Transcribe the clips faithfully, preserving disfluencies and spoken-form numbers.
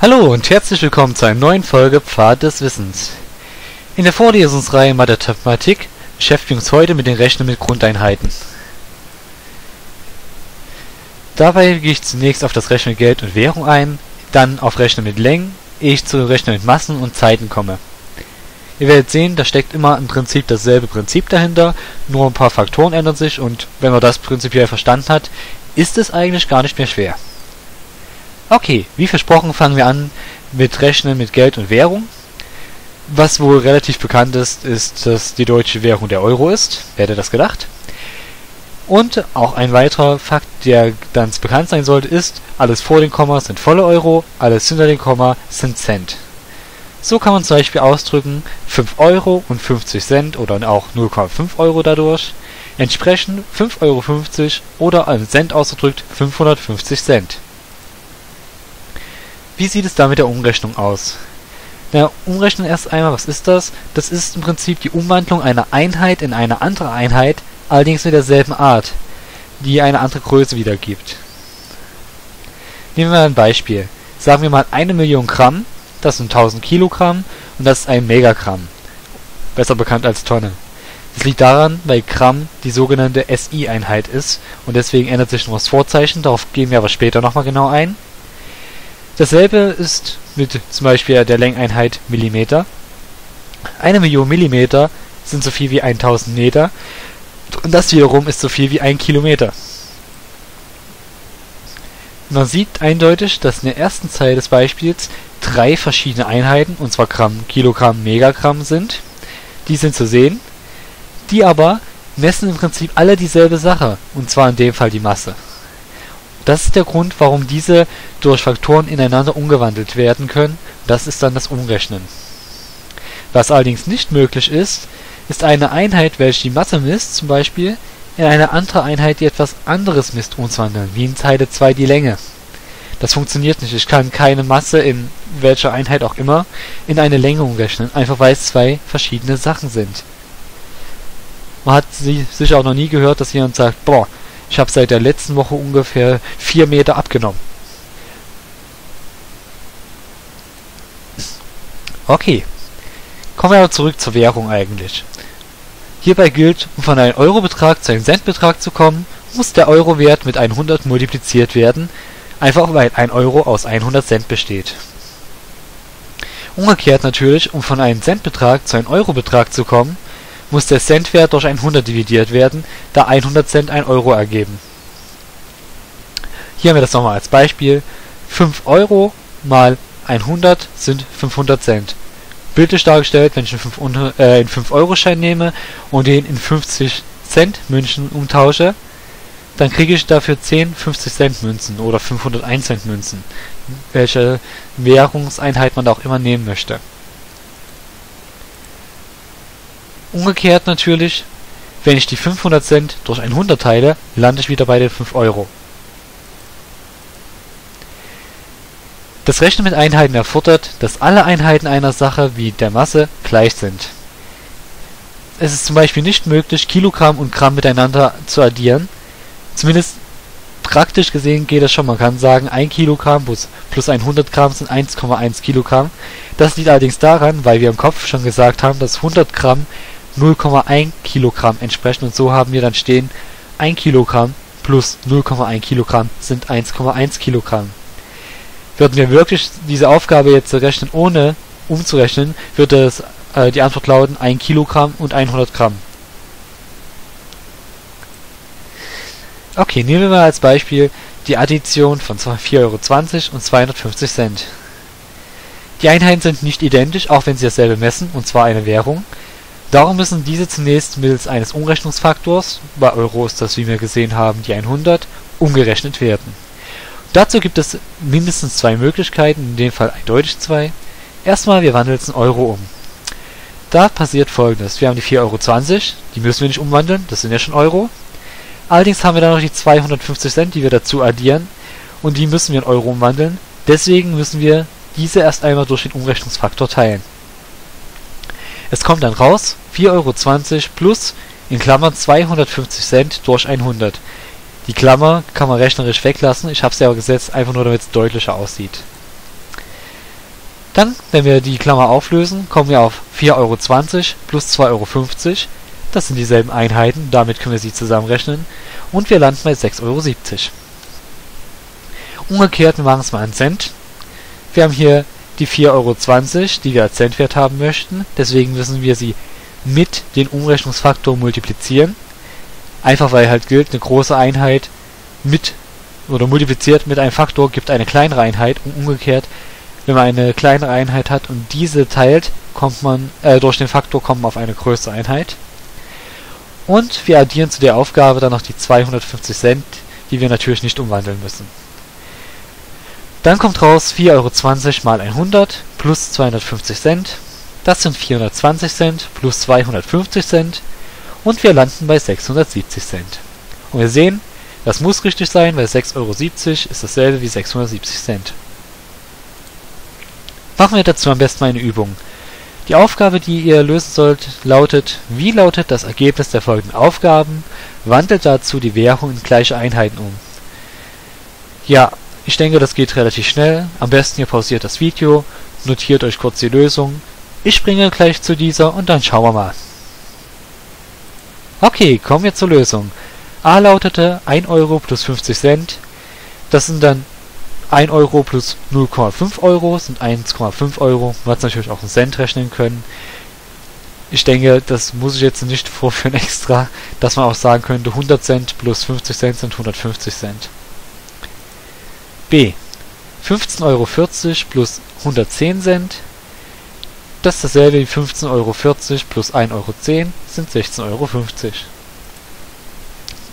Hallo und herzlich willkommen zu einer neuen Folge Pfad des Wissens. In der Vorlesungsreihe Mathematik beschäftigen wir uns heute mit den Rechnen mit Grundeinheiten. Dabei gehe ich zunächst auf das Rechnen mit Geld und Währung ein, dann auf Rechnen mit Längen, ehe ich zu Rechnen mit Massen und Zeiten komme. Ihr werdet sehen, da steckt immer im Prinzip dasselbe Prinzip dahinter, nur ein paar Faktoren ändern sich und wenn man das prinzipiell verstanden hat, ist es eigentlich gar nicht mehr schwer. Okay, wie versprochen fangen wir an mit Rechnen mit Geld und Währung. Was wohl relativ bekannt ist, ist, dass die deutsche Währung der Euro ist. Wer hätte das gedacht? Und auch ein weiterer Fakt, der ganz bekannt sein sollte, ist, alles vor dem Komma sind volle Euro, alles hinter dem Komma sind Cent. So kann man zum Beispiel ausdrücken, fünf Euro und fünfzig Cent oder auch null Komma fünf Euro dadurch. Entsprechend fünf Euro fünfzig oder als Cent ausgedrückt fünfhundertfünfzig Cent. Wie sieht es da mit der Umrechnung aus? Na, Umrechnung erst einmal, was ist das? Das ist im Prinzip die Umwandlung einer Einheit in eine andere Einheit, allerdings mit derselben Art, die eine andere Größe wiedergibt. Nehmen wir mal ein Beispiel. Sagen wir mal eine Million Gramm, das sind tausend Kilogramm und das ist ein Megagramm, besser bekannt als Tonne. Das liegt daran, weil Gramm die sogenannte S I-Einheit ist und deswegen ändert sich noch das Vorzeichen, darauf gehen wir aber später nochmal genau ein. Dasselbe ist mit zum Beispiel der Längeinheit Millimeter. Eine Million Millimeter sind so viel wie tausend Meter und das wiederum ist so viel wie ein Kilometer. Man sieht eindeutig, dass in der ersten Zeile des Beispiels drei verschiedene Einheiten, und zwar Gramm, Kilogramm, Megagramm sind. Die sind zu sehen, die aber messen im Prinzip alle dieselbe Sache, und zwar in dem Fall die Masse. Das ist der Grund, warum diese durch Faktoren ineinander umgewandelt werden können. Das ist dann das Umrechnen. Was allerdings nicht möglich ist, ist eine Einheit, welche die Masse misst, zum Beispiel, in eine andere Einheit, die etwas anderes misst, umzuwandeln, wie in Zeile zwei die Länge. Das funktioniert nicht. Ich kann keine Masse in welcher Einheit auch immer in eine Länge umrechnen, einfach weil es zwei verschiedene Sachen sind. Man hat sicher auch noch nie gehört, dass jemand sagt, boah, ich habe seit der letzten Woche ungefähr vier Meter abgenommen. Okay, kommen wir aber zurück zur Währung eigentlich. Hierbei gilt, um von einem Eurobetrag zu einem Centbetrag zu kommen, muss der Eurowert mit hundert multipliziert werden, einfach weil ein Euro aus hundert Cent besteht. Umgekehrt natürlich, um von einem Centbetrag zu einem Eurobetrag zu kommen, muss der Centwert durch hundert dividiert werden, da hundert Cent ein Euro ergeben. Hier haben wir das nochmal als Beispiel. fünf Euro mal hundert sind fünfhundert Cent. Bildlich dargestellt, wenn ich einen äh, fünf Euro Schein nehme und den in fünfzig Cent Münzen umtausche, dann kriege ich dafür zehn fünfzig Cent Münzen oder fünfhundertein Cent Münzen, welche Währungseinheit man da auch immer nehmen möchte. Umgekehrt natürlich, wenn ich die fünfhundert Cent durch hundert teile, lande ich wieder bei den fünf Euro. Das Rechnen mit Einheiten erfordert, dass alle Einheiten einer Sache wie der Masse gleich sind. Es ist zum Beispiel nicht möglich, Kilogramm und Gramm miteinander zu addieren. Zumindest praktisch gesehen geht das schon. Man kann sagen, ein Kilogramm plus hundert Gramm sind eins Komma eins Kilogramm. Das liegt allerdings daran, weil wir im Kopf schon gesagt haben, dass hundert Gramm null Komma eins Kilogramm entsprechen und so haben wir dann stehen, ein Kilogramm plus null Komma eins Kilogramm sind eins Komma eins Kilogramm. Würden wir wirklich diese Aufgabe jetzt rechnen, ohne umzurechnen, würde es, äh, die Antwort lauten ein Kilogramm und hundert Gramm. Okay, nehmen wir mal als Beispiel die Addition von vier Euro zwanzig und zweihundertfünfzig Cent. Die Einheiten sind nicht identisch, auch wenn sie dasselbe messen, und zwar eine Währung. Darum müssen diese zunächst mittels eines Umrechnungsfaktors, bei Euro ist das, wie wir gesehen haben, die hundert, umgerechnet werden. Dazu gibt es mindestens zwei Möglichkeiten, in dem Fall eindeutig zwei. Erstmal, wir wandeln es in Euro um. Da passiert Folgendes. Wir haben die vier Euro zwanzig, die müssen wir nicht umwandeln, das sind ja schon Euro. Allerdings haben wir dann noch die zweihundertfünfzig Cent, die wir dazu addieren, und die müssen wir in Euro umwandeln. Deswegen müssen wir diese erst einmal durch den Umrechnungsfaktor teilen. Es kommt dann raus, vier Euro zwanzig plus, in Klammern, zweihundertfünfzig Cent durch hundert. Die Klammer kann man rechnerisch weglassen, ich habe sie aber gesetzt, einfach nur damit es deutlicher aussieht. Dann, wenn wir die Klammer auflösen, kommen wir auf vier Euro zwanzig plus zwei Euro fünfzig. Das sind dieselben Einheiten, damit können wir sie zusammenrechnen. Und wir landen bei sechs Euro siebzig. Umgekehrt, wir machen es mal in Cent. Wir haben hier die vier Euro zwanzig, die wir als Centwert haben möchten. Deswegen müssen wir sie mit dem Umrechnungsfaktor multiplizieren. Einfach weil halt gilt, eine große Einheit mit oder multipliziert mit einem Faktor gibt eine kleinere Einheit. Und umgekehrt, wenn man eine kleinere Einheit hat und diese teilt, kommt man äh, durch den Faktor kommt man auf eine größere Einheit. Und wir addieren zu der Aufgabe dann noch die zweihundertfünfzig Cent, die wir natürlich nicht umwandeln müssen. Dann kommt raus vier Euro zwanzig mal hundert plus zweihundertfünfzig Cent. Das sind vierhundertzwanzig Cent plus zweihundertfünfzig Cent. Und wir landen bei sechshundertsiebzig Cent. Und wir sehen, das muss richtig sein, weil sechs Euro siebzig ist dasselbe wie sechshundertsiebzig Cent. Machen wir dazu am besten mal eine Übung. Die Aufgabe, die ihr lösen sollt, lautet, wie lautet das Ergebnis der folgenden Aufgaben? Wandelt dazu die Währung in gleiche Einheiten um. Ja, ich denke, das geht relativ schnell. Am besten ihr pausiert das Video, notiert euch kurz die Lösung. Ich springe gleich zu dieser und dann schauen wir mal. Okay, kommen wir zur Lösung. A lautete ein Euro plus fünfzig Cent. Das sind dann ein Euro plus null Komma fünf Euro sind eins Komma fünf Euro. Man hat es natürlich auch in Cent rechnen können. Ich denke, das muss ich jetzt nicht vorführen extra, dass man auch sagen könnte, hundert Cent plus fünfzig Cent sind hundertfünfzig Cent. B. fünfzehn Euro vierzig plus hundertzehn Cent. Das ist dasselbe wie fünfzehn Euro vierzig plus ein Euro zehn sind sechzehn Euro fünfzig.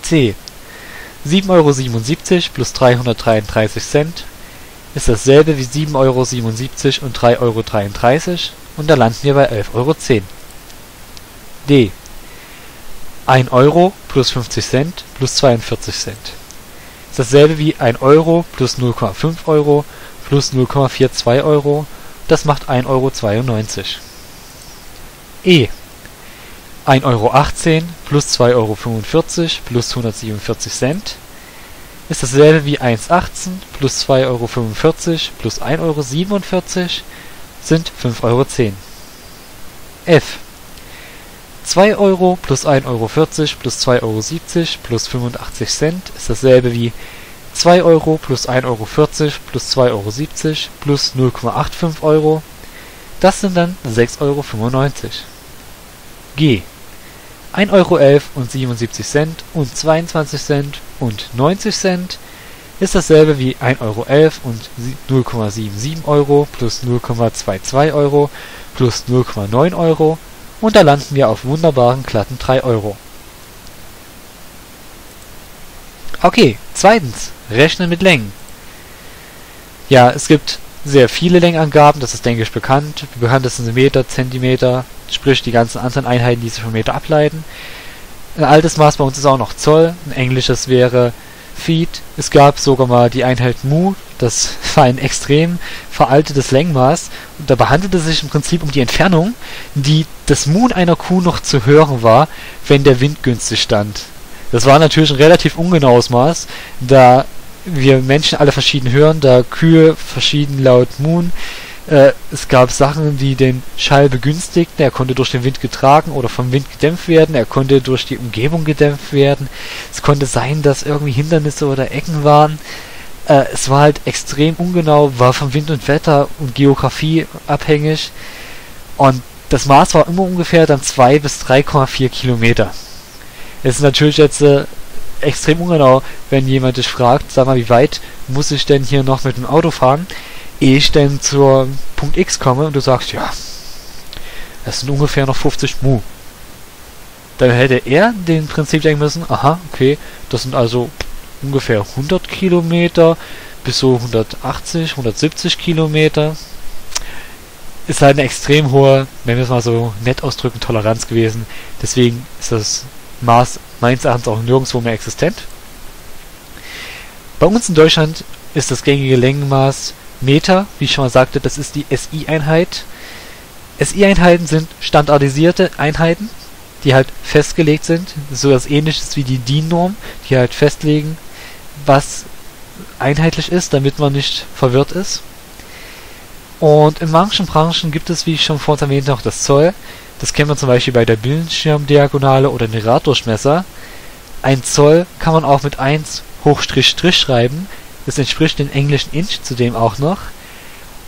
C. sieben Euro siebenundsiebzig plus dreihundertdreiunddreißig Cent ist dasselbe wie sieben Euro siebenundsiebzig und drei Euro dreiunddreißig und da landen wir bei elf Euro zehn. D. ein Euro plus fünfzig Cent plus zweiundvierzig Cent ist dasselbe wie ein Euro plus null Komma fünf Euro plus null Komma zweiundvierzig Euro, das macht ein Euro zweiundneunzig. E. ein Euro achtzehn plus zwei Euro fünfundvierzig plus hundertsiebenundvierzig Cent ist dasselbe wie eins Komma achtzehn plus zwei Euro fünfundvierzig plus ein Euro siebenundvierzig sind fünf Euro zehn. F. zwei Euro plus ein Euro vierzig plus zwei Euro siebzig plus fünfundachtzig Cent ist dasselbe wie zwei Euro plus ein Euro vierzig plus zwei Euro siebzig plus null Komma fünfundachtzig Euro. Das sind dann sechs Euro fünfundneunzig. G. ein Euro elf und siebenundsiebzig Cent und zweiundzwanzig Cent und neunzig Cent ist dasselbe wie ein Euro elf und null Komma siebenundsiebzig Euro plus null Komma zweiundzwanzig Euro plus null Komma neun Euro und da landen wir auf wunderbaren glatten drei Euro. Okay, zweitens, rechnen mit Längen. Ja, es gibt sehr viele Längenangaben, das ist denke ich bekannt. Die bekanntesten sind Meter, Zentimeter, sprich die ganzen anderen Einheiten, die sich von Meter ableiten. Ein altes Maß bei uns ist auch noch Zoll, ein englisches wäre Feet. Es gab sogar mal die Einheit Mu, das war ein extrem veraltetes Längenmaß. Und da handelte es sich im Prinzip um die Entfernung, die das Mu einer Kuh noch zu hören war, wenn der Wind günstig stand. Das war natürlich ein relativ ungenaues Maß, da wir Menschen alle verschieden hören, da Kühe verschieden laut Moon. Äh, es gab Sachen, die den Schall begünstigten. Er konnte durch den Wind getragen oder vom Wind gedämpft werden. Er konnte durch die Umgebung gedämpft werden. Es konnte sein, dass irgendwie Hindernisse oder Ecken waren. Äh, es war halt extrem ungenau, war vom Wind und Wetter und Geografie abhängig. Und das Maß war immer ungefähr dann zwei bis drei Komma vier Kilometer. Es ist natürlich jetzt äh, extrem ungenau, wenn jemand dich fragt, sag mal, wie weit muss ich denn hier noch mit dem Auto fahren, ehe ich denn zur Punkt X komme und du sagst, ja, das sind ungefähr noch fünfzig Mu. Dann hätte er den Prinzip denken müssen, aha, okay, das sind also ungefähr hundert Kilometer bis so hundertachtzig, hundertsiebzig Kilometer. Ist halt eine extrem hohe, wenn wir es mal so nett ausdrücken, Toleranz gewesen. Deswegen ist das Maß meines Erachtens auch nirgendwo mehr existent. Bei uns in Deutschland ist das gängige Längenmaß Meter, wie ich schon mal sagte, das ist die S I-Einheit. S I-Einheiten sind standardisierte Einheiten, die halt festgelegt sind, so etwas Ähnliches wie die D I N-Norm, die halt festlegen, was einheitlich ist, damit man nicht verwirrt ist. Und in manchen Branchen gibt es, wie ich schon vorhin erwähnt habe, das Zoll. Das kennen wir zum Beispiel bei der Bildschirmdiagonale oder den Raddurchmesser. Ein Zoll kann man auch mit eins Hochstrich Strich schreiben. Das entspricht dem englischen Inch zudem auch noch.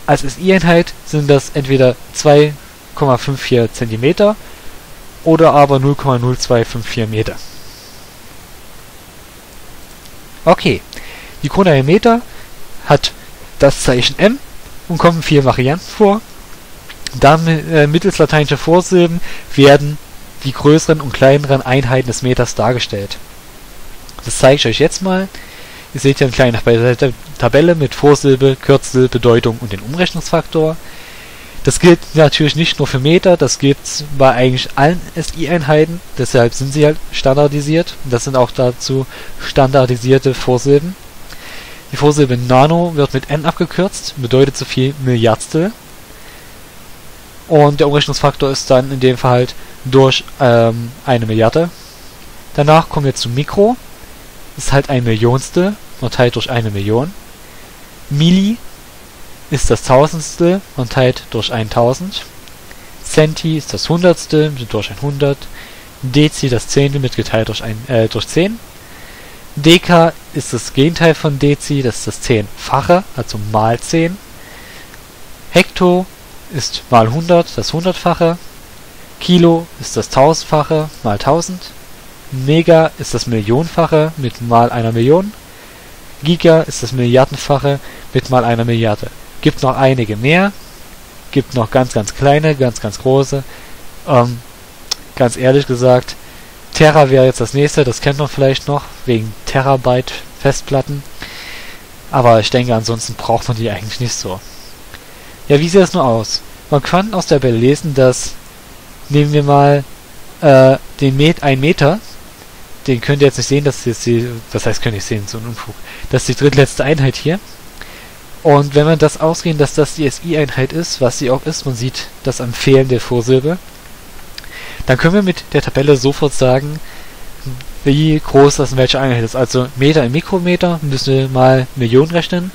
Als S I-Einheit sind das entweder zwei Komma fünf vier Zentimeter oder aber null Komma null zwei fünf vier Meter. Okay, die Krone im Meter hat das Zeichen M und kommen vier Varianten vor. Da äh, mittels lateinischer Vorsilben werden die größeren und kleineren Einheiten des Meters dargestellt. Das zeige ich euch jetzt mal. Ihr seht hier eine kleine Tabelle mit Vorsilbe, Kürzel, Bedeutung und den Umrechnungsfaktor. Das gilt natürlich nicht nur für Meter, das gilt bei eigentlich allen S I-Einheiten, deshalb sind sie halt standardisiert. Das sind auch dazu standardisierte Vorsilben. Die Vorsilbe Nano wird mit N abgekürzt, bedeutet so viel Milliardstel. Und der Umrechnungsfaktor ist dann in dem Fall halt durch ähm, eine Milliarde. Danach kommen wir zu Mikro. Ist halt ein Millionstel, man teilt durch eine Million. Milli ist das Tausendstel, man teilt durch eintausend. Centi ist das Hundertstel, durch hundert. Deci das Zehntel, mitgeteilt durch, ein, äh, durch zehn. Deka ist das Gegenteil von Deci, das ist das Zehnfache, also mal zehn. Hekto ist mal hundert, das Hundertfache. Kilo ist das Tausendfache, mal tausend. Mega ist das Millionenfache mit mal einer Million. Giga ist das Milliardenfache mit mal einer Milliarde. Gibt noch einige mehr. Gibt noch ganz, ganz kleine, ganz, ganz große. Ähm, ganz ehrlich gesagt, Terra wäre jetzt das nächste. Das kennt man vielleicht noch wegen Terabyte Festplatten. Aber ich denke, ansonsten braucht man die eigentlich nicht so. Ja, wie sieht das nur aus? Man kann aus der Tabelle lesen, dass, nehmen wir mal äh, den Met ein Meter, den könnt ihr jetzt nicht sehen, das ist die, das heißt, könnt ihr nicht sehen, so ein Unfug, das ist die drittletzte Einheit hier. Und wenn man das ausgehen, dass das die S I-Einheit ist, was sie auch ist, man sieht das am Fehlen der Vorsilbe, dann können wir mit der Tabelle sofort sagen, wie groß das in welcher Einheit ist. Also Meter in Mikrometer müssen wir mal Millionen rechnen.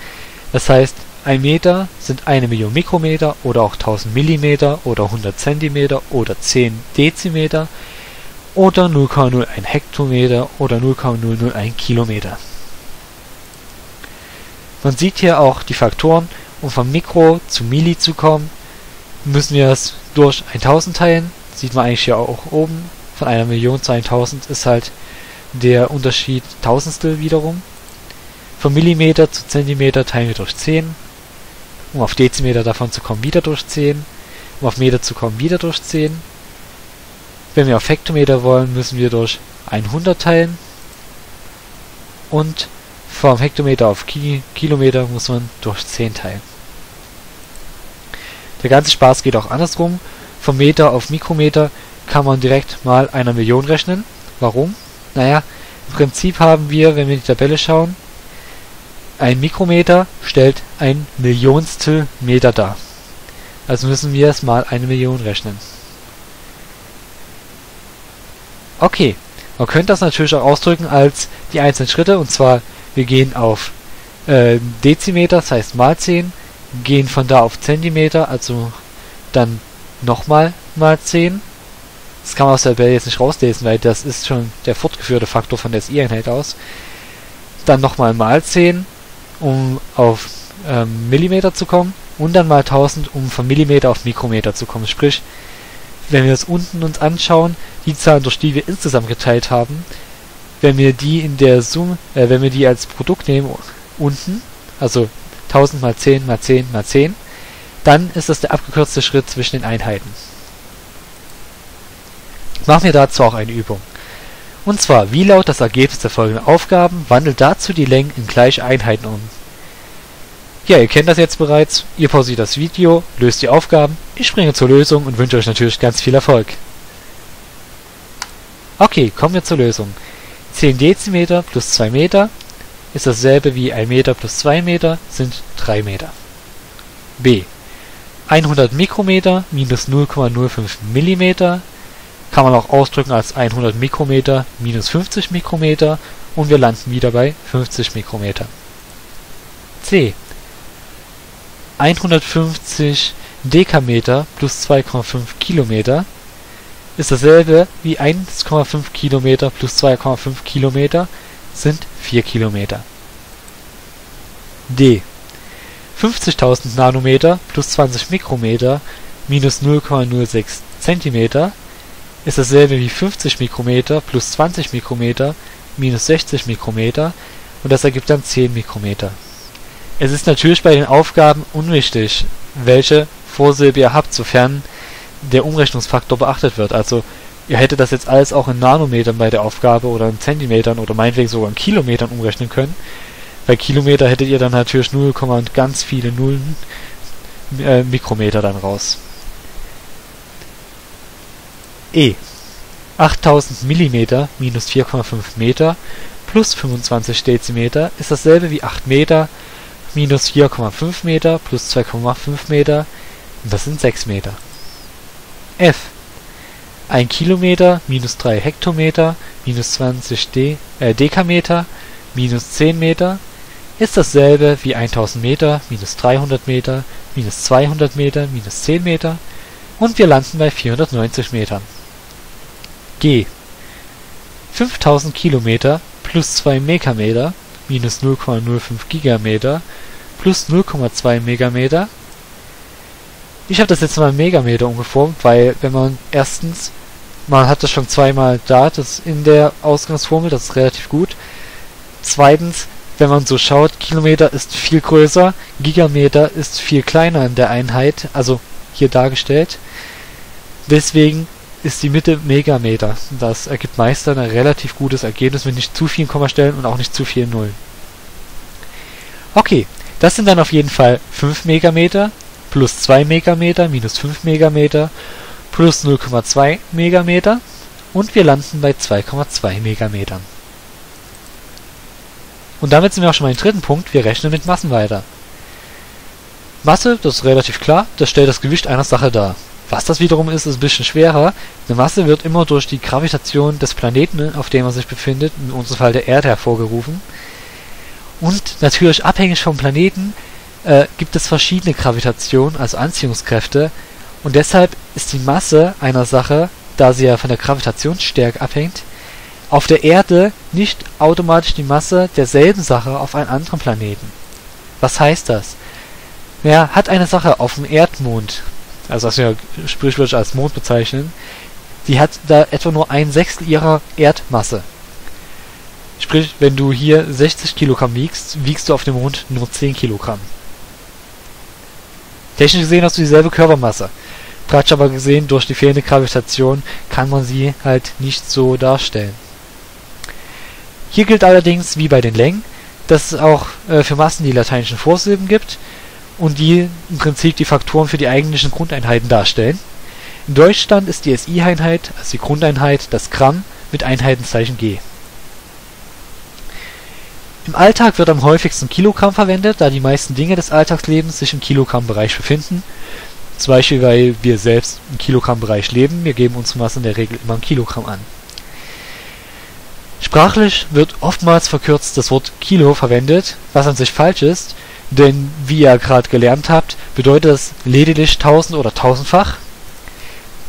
Das heißt, ein Meter sind eine Million Mikrometer oder auch tausend Millimeter oder hundert Zentimeter oder zehn Dezimeter oder null Komma null ein Hektometer oder null Komma null null ein Kilometer. Man sieht hier auch die Faktoren, um vom Mikro zu Milli zu kommen, müssen wir das durch eintausend teilen, sieht man eigentlich hier auch oben, von einer Million zu eintausend ist halt der Unterschied Tausendstel wiederum. Von Millimeter zu Zentimeter teilen wir durch zehn, um auf Dezimeter davon zu kommen wieder durch zehn, um auf Meter zu kommen wieder durch zehn. Wenn wir auf Hektometer wollen, müssen wir durch hundert teilen. Und vom Hektometer auf Ki Kilometer muss man durch zehn teilen. Der ganze Spaß geht auch andersrum. Vom Meter auf Mikrometer kann man direkt mal einer Million rechnen. Warum? Naja, im Prinzip haben wir, wenn wir in die Tabelle schauen, ein Mikrometer stellt ein Millionstel Meter dar. Also müssen wir es mal eine Million rechnen. Okay, man könnte das natürlich auch ausdrücken als die einzelnen Schritte, und zwar, wir gehen auf äh, Dezimeter, das heißt mal zehn, gehen von da auf Zentimeter, also dann nochmal mal zehn. Das kann man aus der Tabelle jetzt nicht rauslesen, weil das ist schon der fortgeführte Faktor von der S I-Einheit aus. Dann nochmal mal zehn, um auf äh, Millimeter zu kommen, und dann mal tausend, um von Millimeter auf Mikrometer zu kommen, sprich, wenn wir das unten uns anschauen, die Zahlen, durch die wir insgesamt geteilt haben, wenn wir die in der Summe, äh, wenn wir die als Produkt nehmen, unten, also tausend mal zehn mal zehn mal zehn, dann ist das der abgekürzte Schritt zwischen den Einheiten. Machen wir dazu auch eine Übung. Und zwar, wie laut das Ergebnis der folgenden Aufgaben, wandelt dazu die Längen in gleiche Einheiten um. Ja, ihr kennt das jetzt bereits, ihr pausiert das Video, löst die Aufgaben, ich springe zur Lösung und wünsche euch natürlich ganz viel Erfolg. Okay, kommen wir zur Lösung. zehn Dezimeter plus zwei Meter ist dasselbe wie ein Meter plus zwei Meter, sind drei Meter. B. hundert Mikrometer minus null Komma null fünf Millimeter kann man auch ausdrücken als hundert Mikrometer minus fünfzig Mikrometer, und wir landen wieder bei fünfzig Mikrometer. C. hundertfünfzig Dekameter plus zwei Komma fünf Kilometer ist dasselbe wie eins Komma fünf Kilometer plus zwei Komma fünf Kilometer sind vier Kilometer. D. fünfzigtausend Nanometer plus zwanzig Mikrometer minus null Komma null sechs Zentimeter ist dasselbe wie fünfzig Mikrometer plus zwanzig Mikrometer minus sechzig Mikrometer und das ergibt dann zehn Mikrometer. Es ist natürlich bei den Aufgaben unwichtig, welche Vorsilbe ihr habt, sofern der Umrechnungsfaktor beachtet wird. Also ihr hättet das jetzt alles auch in Nanometern bei der Aufgabe oder in Zentimetern oder meinetwegen sogar in Kilometern umrechnen können. Bei Kilometer hättet ihr dann natürlich null, und ganz viele Nullen äh, Mikrometer dann raus. E. achttausend Millimeter minus vier Komma fünf Meter plus fünfundzwanzig Dezimeter ist dasselbe wie acht Meter minus vier Komma fünf Meter plus zwei Komma fünf Meter und das sind sechs Meter. F. ein Kilometer minus drei Hektometer minus zwanzig De äh, Dekameter minus zehn Meter ist dasselbe wie tausend Meter minus dreihundert Meter minus zweihundert Meter minus zehn Meter und wir landen bei vierhundertneunzig Metern. G. fünftausend Kilometer plus zwei Megameter minus null Komma null fünf Gigameter plus null Komma zwei Megameter. Ich habe das jetzt mal in Megameter umgeformt, weil wenn man erstens, man hat das schon zweimal da, das in der Ausgangsformel, das ist relativ gut. Zweitens, wenn man so schaut, Kilometer ist viel größer, Gigameter ist viel kleiner in der Einheit, also hier dargestellt. Deswegen ist die Mitte Megameter. Das ergibt meist ein relativ gutes Ergebnis mit nicht zu vielen Kommastellen und auch nicht zu vielen Nullen. Okay, das sind dann auf jeden Fall fünf Megameter plus zwei Megameter minus fünf Megameter plus null Komma zwei Megameter und wir landen bei zwei Komma zwei Megametern. Und damit sind wir auch schon beim dritten Punkt, wir rechnen mit Massen weiter. Masse, das ist relativ klar, das stellt das Gewicht einer Sache dar. Was das wiederum ist, ist ein bisschen schwerer. Eine Masse wird immer durch die Gravitation des Planeten, auf dem er sich befindet, in unserem Fall der Erde, hervorgerufen. Und natürlich abhängig vom Planeten äh, gibt es verschiedene Gravitationen, also Anziehungskräfte. Und deshalb ist die Masse einer Sache, da sie ja von der Gravitationsstärke abhängt, auf der Erde nicht automatisch die Masse derselben Sache auf einem anderen Planeten. Was heißt das? Ja, hat eine Sache auf dem Erdmond, also das wir sprichwörtlich als Mond bezeichnen, die hat da etwa nur ein Sechstel ihrer Erdmasse. Sprich, wenn du hier sechzig Kilogramm wiegst, wiegst du auf dem Mond nur zehn Kilogramm. Technisch gesehen hast du dieselbe Körpermasse. Praktisch aber gesehen, durch die fehlende Gravitation kann man sie halt nicht so darstellen. Hier gilt allerdings, wie bei den Längen, dass es auch äh, für Massen die lateinischen Vorsilben gibt und die im Prinzip die Faktoren für die eigentlichen Grundeinheiten darstellen. In Deutschland ist die S I-Einheit, also die Grundeinheit, das Gramm mit Einheitenzeichen G. Im Alltag wird am häufigsten Kilogramm verwendet, da die meisten Dinge des Alltagslebens sich im Kilogramm-Bereich befinden. Zum Beispiel, weil wir selbst im Kilogramm-Bereich leben, wir geben unsere Masse in der Regel immer ein Kilogramm an. Sprachlich wird oftmals verkürzt das Wort Kilo verwendet, was an sich falsch ist, denn wie ihr gerade gelernt habt, bedeutet das lediglich tausend oder tausendfach.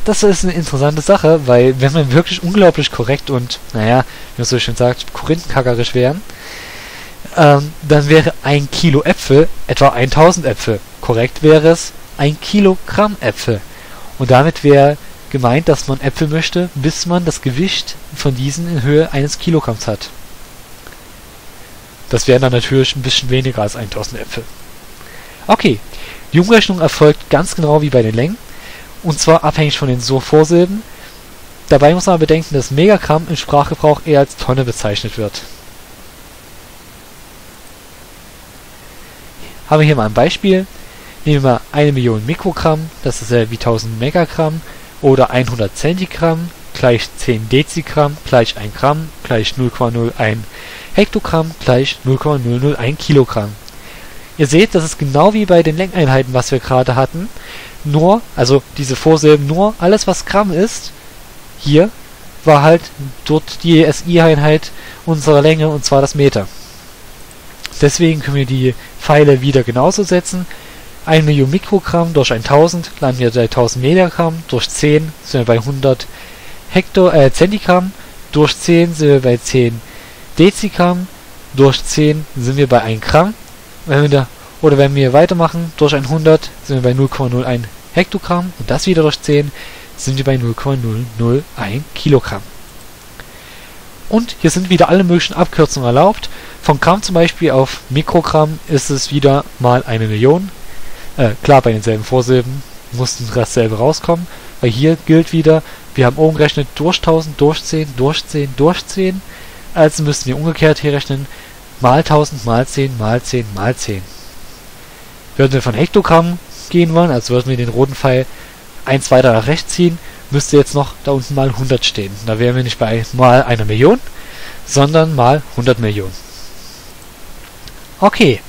Das ist eine interessante Sache, weil wenn wir wirklich unglaublich korrekt und, naja, wie man so schön sagt, korinthenkackerisch wären, ähm, dann wäre ein Kilo Äpfel etwa tausend Äpfel. Korrekt wäre es ein Kilogramm Äpfel. Und damit wäre gemeint, dass man Äpfel möchte, bis man das Gewicht von diesen in Höhe eines Kilogramms hat. Das wären dann natürlich ein bisschen weniger als tausend Äpfel. Okay, die Umrechnung erfolgt ganz genau wie bei den Längen, und zwar abhängig von den Vorsilben. Dabei muss man bedenken, dass Megagramm im Sprachgebrauch eher als Tonne bezeichnet wird. Haben wir hier mal ein Beispiel. Nehmen wir mal eine Million Mikrogramm, das ist ja wie tausend Megagramm, oder hundert Centigramm gleich zehn Dezigramm gleich ein Gramm gleich null Komma null eins Hektogramm gleich null Komma null null eins Kilogramm. Ihr seht, das ist genau wie bei den Längeinheiten, was wir gerade hatten. Nur, also diese Vorsilben, nur alles was Gramm ist, hier war halt dort die S I-Einheit unserer Länge und zwar das Meter. Deswegen können wir die Pfeile wieder genauso setzen. eine Million Mikrogramm durch tausend landen wir bei tausend Megagramm, durch zehn sind wir bei hundert Hekto, äh, Zentigramm, durch zehn sind wir bei zehn Dezigramm, durch zehn sind wir bei ein Gramm. Wenn wir da, oder wenn wir weitermachen, durch hundert sind wir bei null Komma null eins Hektogramm und das wieder durch zehn sind wir bei null Komma null null eins Kilogramm. Und hier sind wieder alle möglichen Abkürzungen erlaubt. Von Gramm zum Beispiel auf Mikrogramm ist es wieder mal eine Million. Äh, klar, bei denselben Vorsilben mussten dasselbe rauskommen, weil hier gilt wieder, wir haben oben gerechnet durch tausend, durch zehn, durch zehn, durch zehn. Also müssen wir umgekehrt hier rechnen, mal tausend, mal zehn, mal zehn, mal zehn. Würden wir von Hektogramm gehen wollen, also würden wir den roten Pfeil eins weiter nach rechts ziehen, müsste jetzt noch da unten mal hundert stehen. Da wären wir nicht bei mal einer Million, sondern mal hundert Millionen. Okay,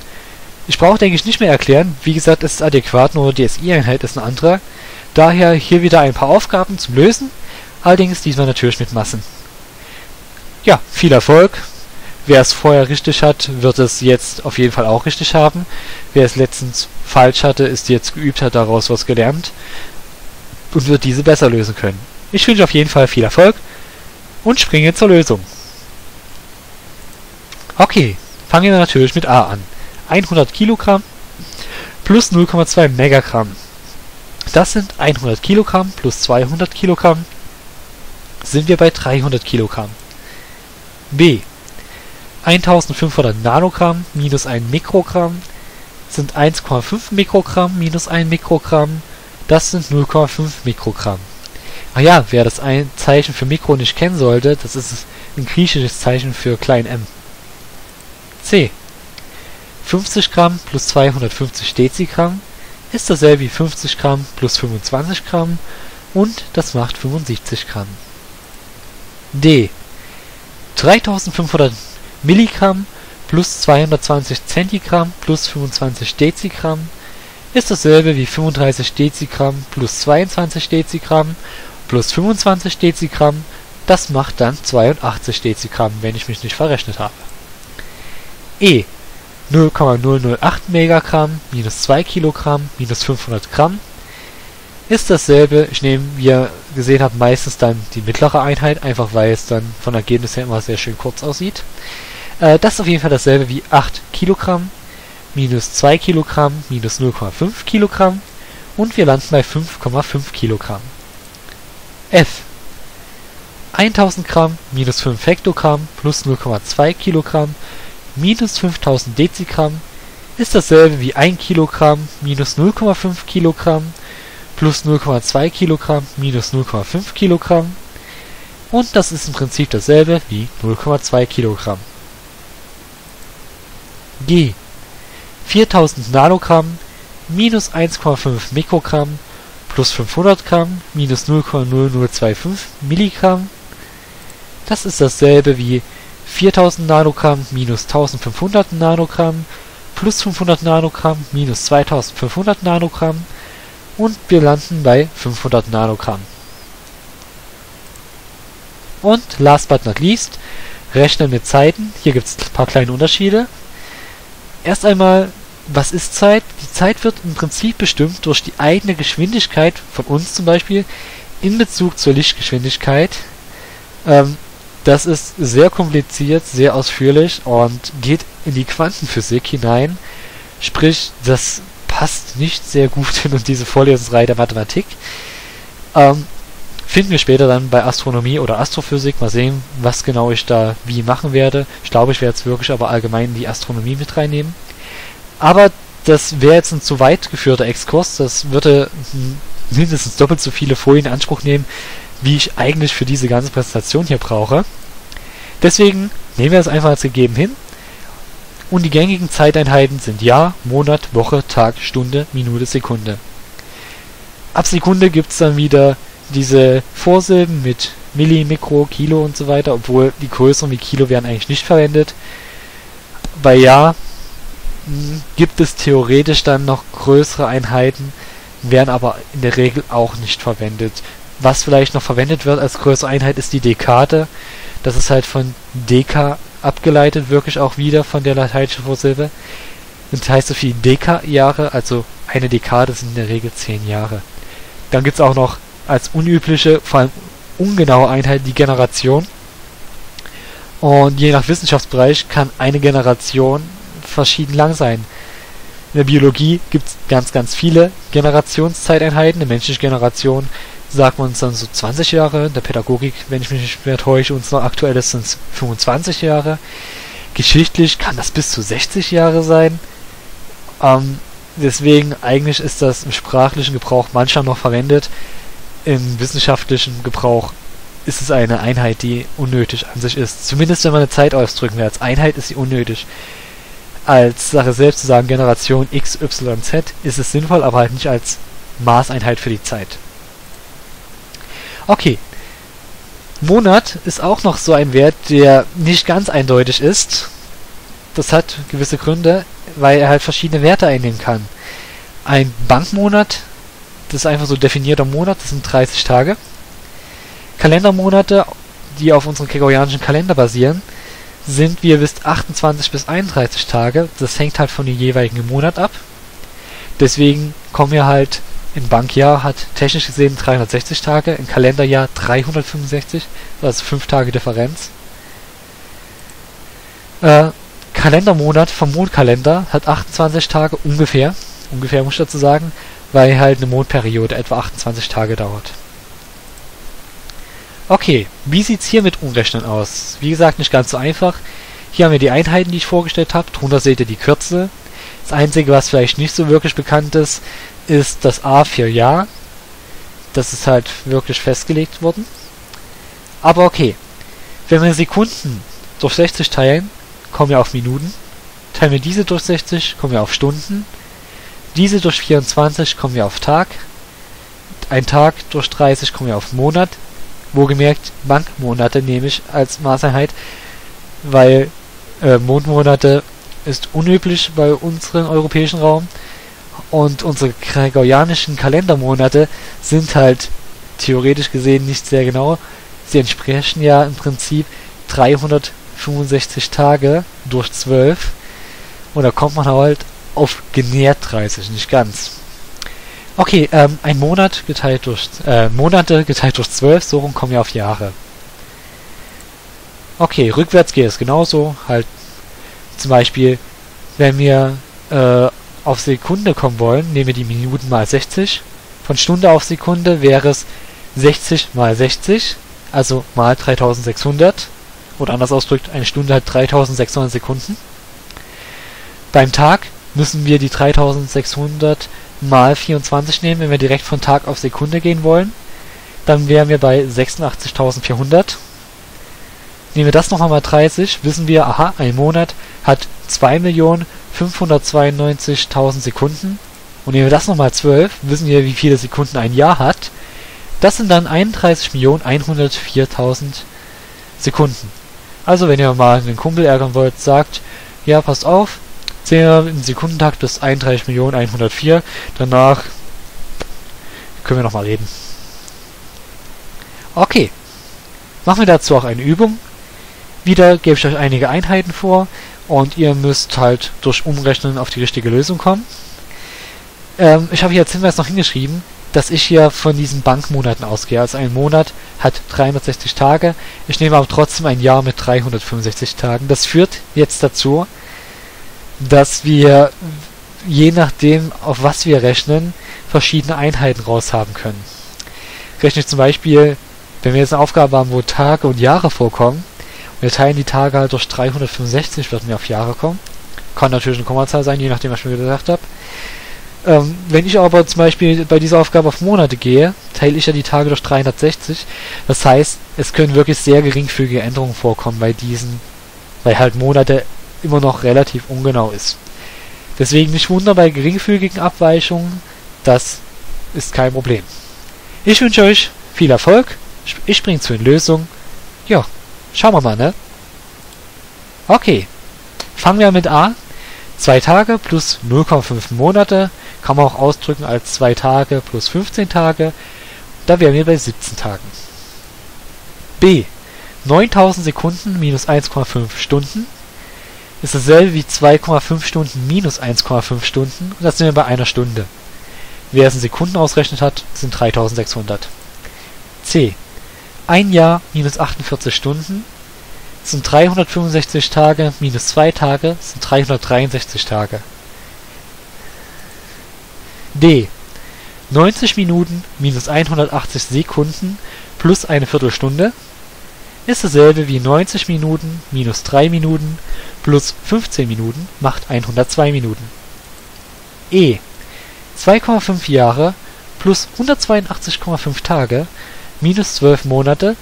ich brauche, denke ich, nicht mehr erklären. Wie gesagt, es ist adäquat, nur die S I-Einheit ist ein anderer. Daher hier wieder ein paar Aufgaben zum Lösen, allerdings diesmal natürlich mit Massen. Ja, viel Erfolg. Wer es vorher richtig hat, wird es jetzt auf jeden Fall auch richtig haben. Wer es letztens falsch hatte, ist jetzt geübt, hat daraus was gelernt und wird diese besser lösen können. Ich wünsche auf jeden Fall viel Erfolg und springe zur Lösung. Okay, fangen wir natürlich mit A an. hundert Kilogramm plus null Komma zwei Megagramm. Das sind hundert Kilogramm plus zweihundert Kilogramm, sind wir bei dreihundert Kilogramm. B. eintausendfünfhundert Nanogramm minus ein Mikrogramm sind eins Komma fünf Mikrogramm minus ein Mikrogramm, das sind null Komma fünf Mikrogramm. Ach ja, wer das ein Zeichen für Mikro nicht kennen sollte, das ist ein griechisches Zeichen für klein m. C. fünfzig Gramm plus zweihundertfünfzig Dezigramm ist dasselbe wie fünfzig Gramm plus fünfundzwanzig Gramm und das macht fünfundsiebzig Gramm. D. dreitausendfünfhundert Milligramm plus zweihundertzwanzig Zentigramm plus fünfundzwanzig Dezigramm ist dasselbe wie fünfunddreißig Dezigramm plus zweiundzwanzig Dezigramm plus fünfundzwanzig Dezigramm, das macht dann zweiundachtzig Dezigramm, wenn ich mich nicht verrechnet habe. E. null Komma null null acht Megagramm minus zwei Kilogramm minus fünfhundert Gramm ist dasselbe, ich nehme, wie ihr gesehen habt, meistens dann die mittlere Einheit, einfach weil es dann von Ergebnis her immer sehr schön kurz aussieht. Äh, das ist auf jeden Fall dasselbe wie acht Kilogramm minus zwei Kilogramm minus null Komma fünf Kilogramm und wir landen bei fünf Komma fünf Kilogramm. F. tausend Gramm minus fünf Hektogramm plus null Komma zwei Kilogramm minus fünftausend Dezigramm ist dasselbe wie ein Kilogramm minus null Komma fünf Kilogramm plus null Komma zwei Kilogramm minus null Komma fünf Kilogramm und das ist im Prinzip dasselbe wie null Komma zwei Kilogramm. G. viertausend Nanogramm minus eins Komma fünf Mikrogramm plus fünfhundert Gramm minus null Komma null null zwei fünf Milligramm, das ist dasselbe wie viertausend Nanogramm minus eintausendfünfhundert Nanogramm plus fünfhundert Nanogramm minus zweitausendfünfhundert Nanogramm und wir landen bei fünfhundert Nanogramm. Und last but not least, rechnen mit Zeiten. Hier gibt es ein paar kleine Unterschiede. Erst einmal, was ist Zeit? Die Zeit wird im Prinzip bestimmt durch die eigene Geschwindigkeit von uns zum Beispiel in Bezug zur Lichtgeschwindigkeit. Ähm, das ist sehr kompliziert, sehr ausführlich und geht in die Quantenphysik hinein. Sprich, das passt nicht sehr gut in diese Vorlesungsreihe der Mathematik. Ähm, finden wir später dann bei Astronomie oder Astrophysik. Mal sehen, was genau ich da wie machen werde. Ich glaube, ich werde jetzt wirklich aber allgemein die Astronomie mit reinnehmen. Aber das wäre jetzt ein zu weit geführter Exkurs. Das würde mindestens doppelt so viele Folien in Anspruch nehmen, wie ich eigentlich für diese ganze Präsentation hier brauche. Deswegen nehmen wir das einfach als gegeben hin. Und die gängigen Zeiteinheiten sind Jahr, Monat, Woche, Tag, Stunde, Minute, Sekunde. Ab Sekunde gibt es dann wieder diese Vorsilben mit Milli, Mikro, Kilo und so weiter, obwohl die größeren wie Kilo werden eigentlich nicht verwendet. Bei Jahr gibt es theoretisch dann noch größere Einheiten, werden aber in der Regel auch nicht verwendet. Was vielleicht noch verwendet wird als größere Einheit ist die Dekade. Das ist halt von Deka abgeleitet, wirklich auch wieder von der lateinischen Vorsilbe. Und heißt so viel Deka-Jahre, also Eine Dekade sind in der Regel zehn Jahre. Dann gibt es auch noch als unübliche, vor allem ungenaue Einheit die Generation. Und je nach Wissenschaftsbereich kann eine Generation verschieden lang sein. In der Biologie gibt es ganz, ganz viele Generationszeiteinheiten. In der menschlichen Generation sagt man uns dann so zwanzig Jahre. In der Pädagogik, wenn ich mich nicht mehr täusche, uns noch aktuell ist, sind es fünfundzwanzig Jahre. Geschichtlich kann das bis zu sechzig Jahre sein. Ähm, deswegen eigentlich ist das im sprachlichen Gebrauch manchmal noch verwendet. Im wissenschaftlichen Gebrauch ist es eine Einheit, die unnötig an sich ist. Zumindest wenn man eine Zeit ausdrücken will. Als Einheit ist sie unnötig. Als Sache selbst zu sagen, Generation X, Y, Z, ist es sinnvoll, aber halt nicht als Maßeinheit für die Zeit. Okay. Monat ist auch noch so ein Wert, der nicht ganz eindeutig ist. Das hat gewisse Gründe, weil er halt verschiedene Werte einnehmen kann. Ein Bankmonat, das ist einfach so ein definierter Monat, das sind dreißig Tage. Kalendermonate, die auf unserem gregorianischen Kalender basieren, sind, wie ihr wisst, achtundzwanzig bis einunddreißig Tage. Das hängt halt von dem jeweiligen Monat ab. Deswegen kommen wir halt, im Bankjahr hat technisch gesehen dreihundertsechzig Tage, im Kalenderjahr dreihundertfünfundsechzig, also fünf Tage Differenz. Äh, Kalendermonat vom Mondkalender hat achtundzwanzig Tage ungefähr, ungefähr muss ich dazu sagen, weil halt eine Mondperiode etwa achtundzwanzig Tage dauert. Okay, wie sieht es hier mit Umrechnen aus? Wie gesagt, nicht ganz so einfach. Hier haben wir die Einheiten, die ich vorgestellt habe. Drunter seht ihr die Kürze. Das Einzige, was vielleicht nicht so wirklich bekannt ist, ist das A für Jahr. Das ist halt wirklich festgelegt worden. Aber okay, wenn wir Sekunden durch sechzig teilen, kommen wir auf Minuten. Teilen wir diese durch sechzig, kommen wir auf Stunden. Diese durch vierundzwanzig, kommen wir auf Tag. Ein Tag durch dreißig, kommen wir auf Monat. Wohlgemerkt, Bankmonate nehme ich als Maßeinheit, weil äh, Mondmonate ist unüblich bei unserem europäischen Raum und unsere gregorianischen Kalendermonate sind halt theoretisch gesehen nicht sehr genau. Sie entsprechen ja im Prinzip dreihundertfünfundsechzig Tage durch zwölf und da kommt man halt auf genähert dreißig, nicht ganz. Okay, ähm, ein Monat geteilt durch, äh, Monate geteilt durch zwölf, so rum kommen wir auf Jahre. Okay, rückwärts geht es genauso, halt, zum Beispiel, wenn wir, äh, auf Sekunde kommen wollen, nehmen wir die Minuten mal sechzig, von Stunde auf Sekunde wäre es sechzig mal sechzig, also mal dreitausendsechshundert, oder anders ausgedrückt, eine Stunde hat dreitausendsechshundert Sekunden. Beim Tag müssen wir die dreitausendsechshundert mal vierundzwanzig nehmen, wenn wir direkt von Tag auf Sekunde gehen wollen, dann wären wir bei sechsundachtzigtausendvierhundert. Nehmen wir das nochmal mal dreißig, wissen wir, aha, ein Monat hat zwei Millionen fünfhundertzweiundneunzigtausend Sekunden und nehmen wir das nochmal zwölf, wissen wir, wie viele Sekunden ein Jahr hat, das sind dann einunddreißig Millionen hundertviertausend Sekunden. Also wenn ihr mal einen Kumpel ärgern wollt, sagt, ja, passt auf, zählen wir im Sekundentakt bis einunddreißig Millionen hundertvier. Danach können wir nochmal reden. Okay. Machen wir dazu auch eine Übung. Wieder gebe ich euch einige Einheiten vor und ihr müsst halt durch Umrechnen auf die richtige Lösung kommen. Ähm, ich habe hier als Hinweis noch hingeschrieben, dass ich hier von diesen Bankmonaten ausgehe. Also ein Monat hat dreihundertsechzig Tage. Ich nehme aber trotzdem ein Jahr mit dreihundertfünfundsechzig Tagen. Das führt jetzt dazu, dass wir, je nachdem, auf was wir rechnen, verschiedene Einheiten raushaben können. Rechne ich zum Beispiel, wenn wir jetzt eine Aufgabe haben, wo Tage und Jahre vorkommen, und wir teilen die Tage halt durch dreihundertfünfundsechzig, würden wir auf Jahre kommen. Kann natürlich eine Kommazahl sein, je nachdem, was ich mir gedacht habe. Ähm, wenn ich aber zum Beispiel bei dieser Aufgabe auf Monate gehe, teile ich ja die Tage durch dreihundertsechzig. Das heißt, es können wirklich sehr geringfügige Änderungen vorkommen bei diesen, weil halt Monate immer noch relativ ungenau ist. Deswegen nicht wundern bei geringfügigen Abweichungen, das ist kein Problem. Ich wünsche euch viel Erfolg, ich springe zu den Lösungen. Ja, schauen wir mal, ne? Okay, fangen wir mit A. zwei Tage plus null Komma fünf Monate, kann man auch ausdrücken als zwei Tage plus fünfzehn Tage, da wären wir bei siebzehn Tagen. B. neuntausend Sekunden minus eins Komma fünf Stunden, ist dasselbe wie zwei Komma fünf Stunden minus eins Komma fünf Stunden und das sind wir bei einer Stunde. Wer es in Sekunden ausgerechnet hat, sind dreitausendsechshundert. C. Ein Jahr minus achtundvierzig Stunden sind dreihundertfünfundsechzig Tage, minus zwei Tage sind dreihundertdreiundsechzig Tage. D. neunzig Minuten minus hundertachtzig Sekunden plus eine Viertelstunde ist dasselbe wie neunzig Minuten minus drei Minuten plus fünfzehn Minuten macht hundertzwei Minuten. E. zwei Komma fünf Jahre plus hundertzweiundachtzig Komma fünf Tage minus zwölf Monate.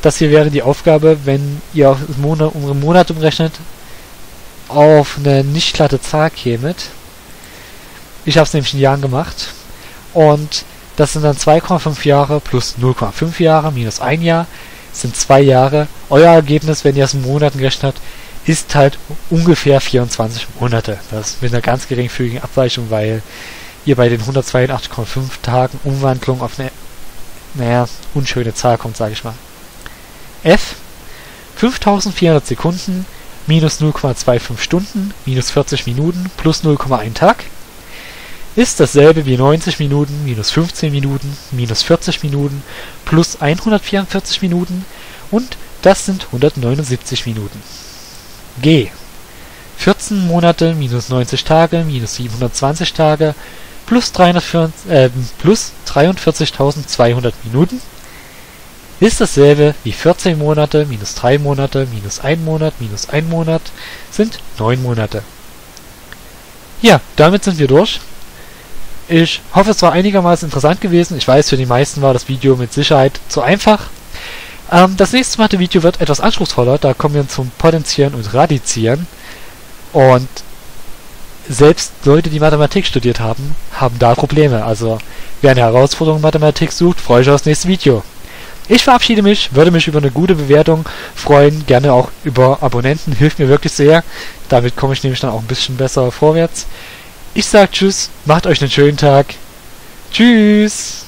Das hier wäre die Aufgabe, wenn ihr auf Monat, um Monat umrechnet, auf eine nicht glatte Zahl kämet. Ich habe es nämlich in Jahren gemacht. Und das sind dann zwei Komma fünf Jahre plus null Komma fünf Jahre minus ein Jahr sind zwei Jahre. Euer Ergebnis, wenn ihr es in Monaten gerechnet habt, ist halt ungefähr vierundzwanzig Monate. Das ist mit einer ganz geringfügigen Abweichung, weil ihr bei den hundertzweiundachtzig Komma fünf Tagen Umwandlung auf eine, naja, unschöne Zahl kommt, sage ich mal. F. fünftausendvierhundert Sekunden minus null Komma fünfundzwanzig Stunden minus vierzig Minuten plus null Komma eins Tag ist dasselbe wie neunzig Minuten minus fünfzehn Minuten minus vierzig Minuten plus hundertvierundvierzig Minuten und das sind hundertneunundsiebzig Minuten. G. vierzehn Monate minus neunzig Tage minus siebenhundertzwanzig Tage plus dreiundvierzigtausendzweihundert Minuten ist dasselbe wie vierzehn Monate minus drei Monate minus ein Monat minus ein Monat sind neun Monate. Ja, damit sind wir durch. Ich hoffe, es war einigermaßen interessant gewesen. Ich weiß, für die meisten war das Video mit Sicherheit zu einfach. Ähm, das nächste Mathe Video wird etwas anspruchsvoller. Da kommen wir zum Potenzieren und Radizieren. Und selbst Leute, die Mathematik studiert haben, haben da Probleme. Also, wer eine Herausforderung in Mathematik sucht, freue ich euch aufs nächste Video. Ich verabschiede mich, würde mich über eine gute Bewertung freuen, gerne auch über Abonnenten, hilft mir wirklich sehr. Damit komme ich nämlich dann auch ein bisschen besser vorwärts. Ich sage tschüss, macht euch einen schönen Tag. Tschüss!